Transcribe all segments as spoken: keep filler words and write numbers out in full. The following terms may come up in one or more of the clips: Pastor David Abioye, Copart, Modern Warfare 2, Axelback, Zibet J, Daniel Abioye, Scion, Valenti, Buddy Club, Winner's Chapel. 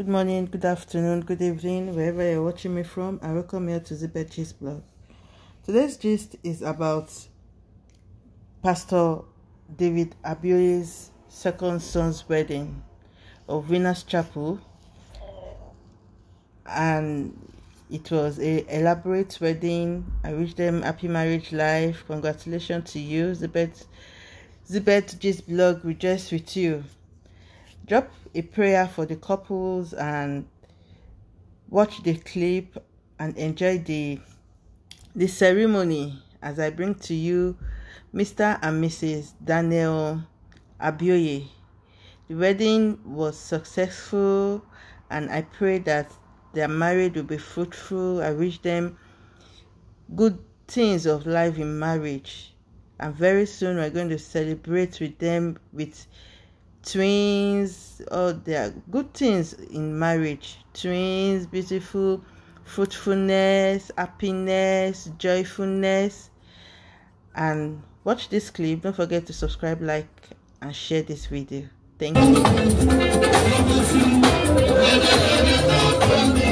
Good morning, good afternoon, good evening, wherever you're watching me from. I welcome you to Zibet J's blog. Today's gist is about Pastor David Abioye's second son's wedding of Winner's Chapel, and it was a elaborate wedding. I wish them happy marriage life. Congratulations to you, Zibet. Zibet J's blog rejoices with you. Drop a prayer for the couples and watch the clip and enjoy the the ceremony as I bring to you Mister and Missus Daniel Abioye. The wedding was successful and I pray that their marriage will be fruitful. I wish them good things of life in marriage, and very soon we're going to celebrate with them with twins. Oh, they are good things in marriage. Twins, beautiful, fruitfulness, happiness, joyfulness. And watch this clip. Don't forget to subscribe, like, and share this video. Thank you. Thank you.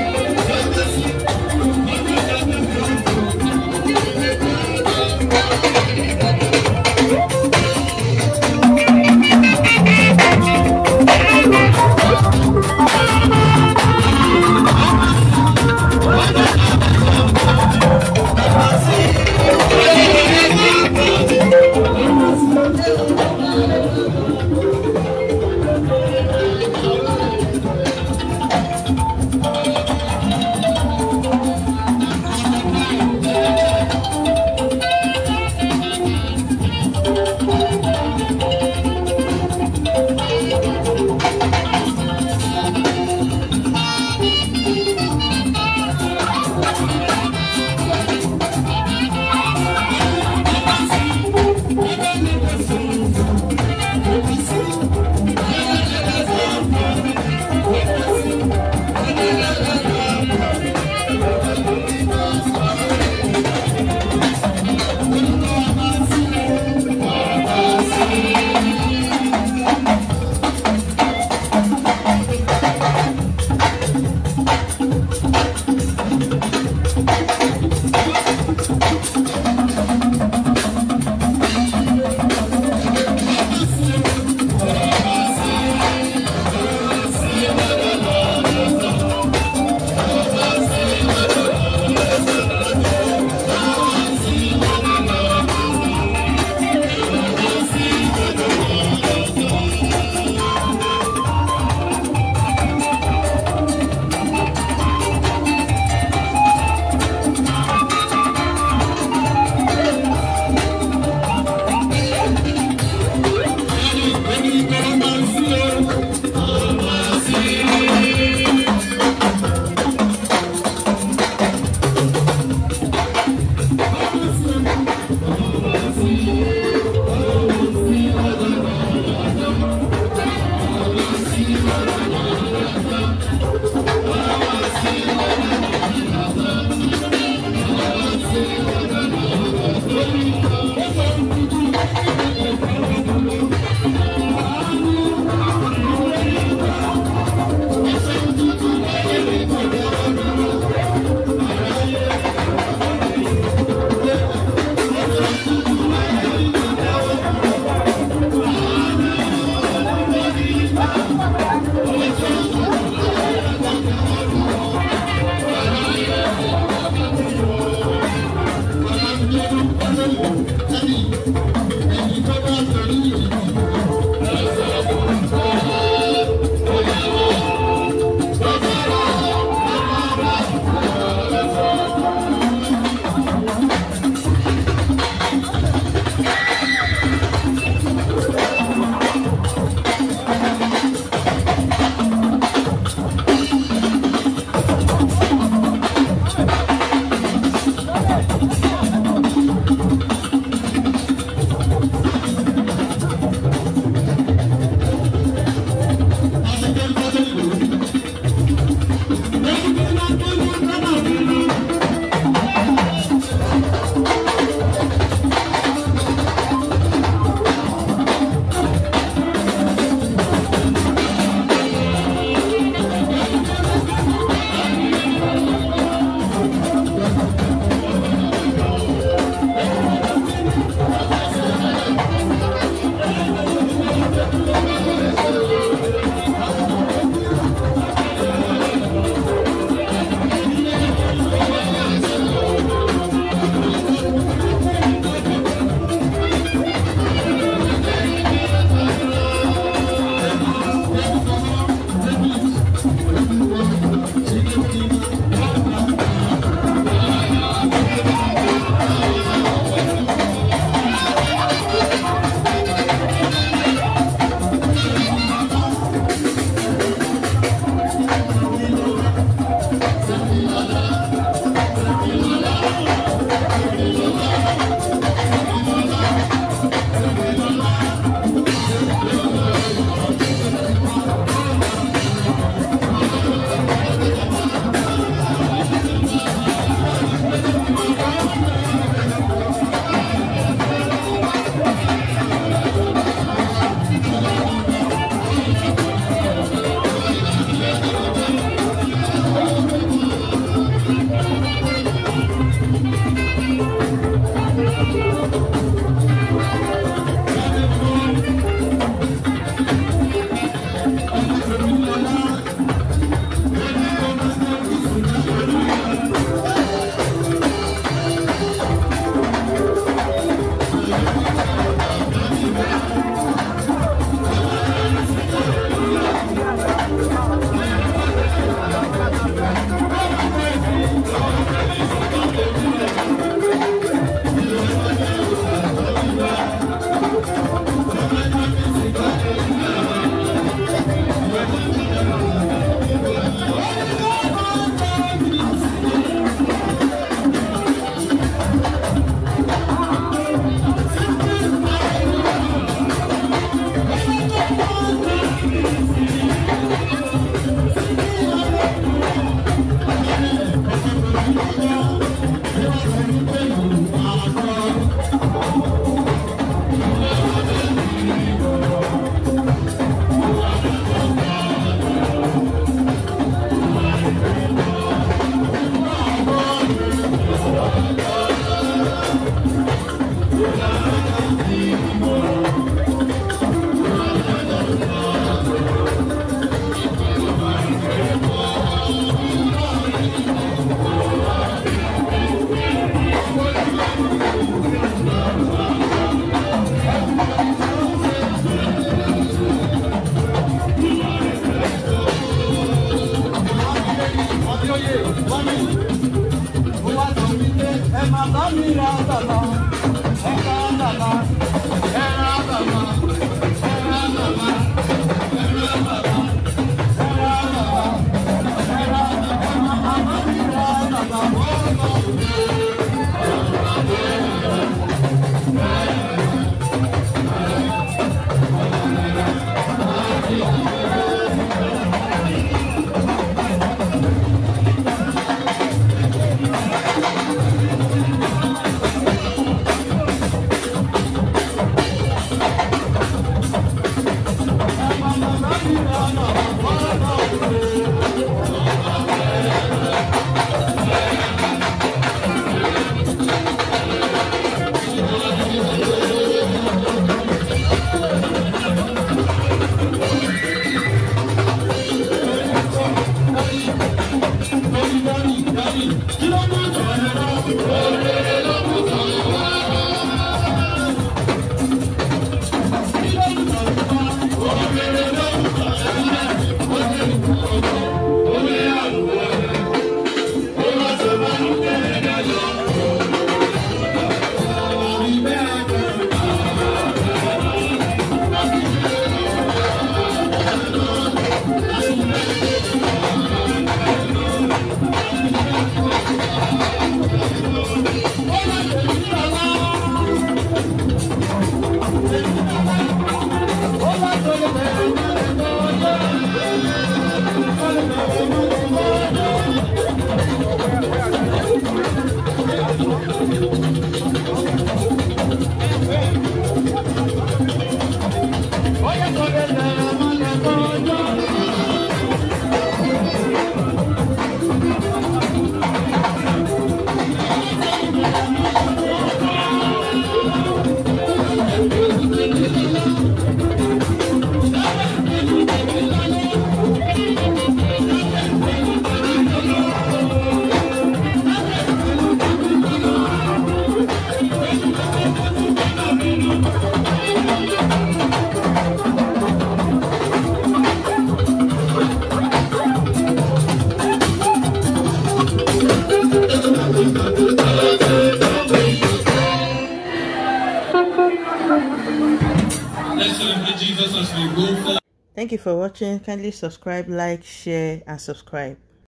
Thank you for watching. Kindly subscribe, like, share and subscribe.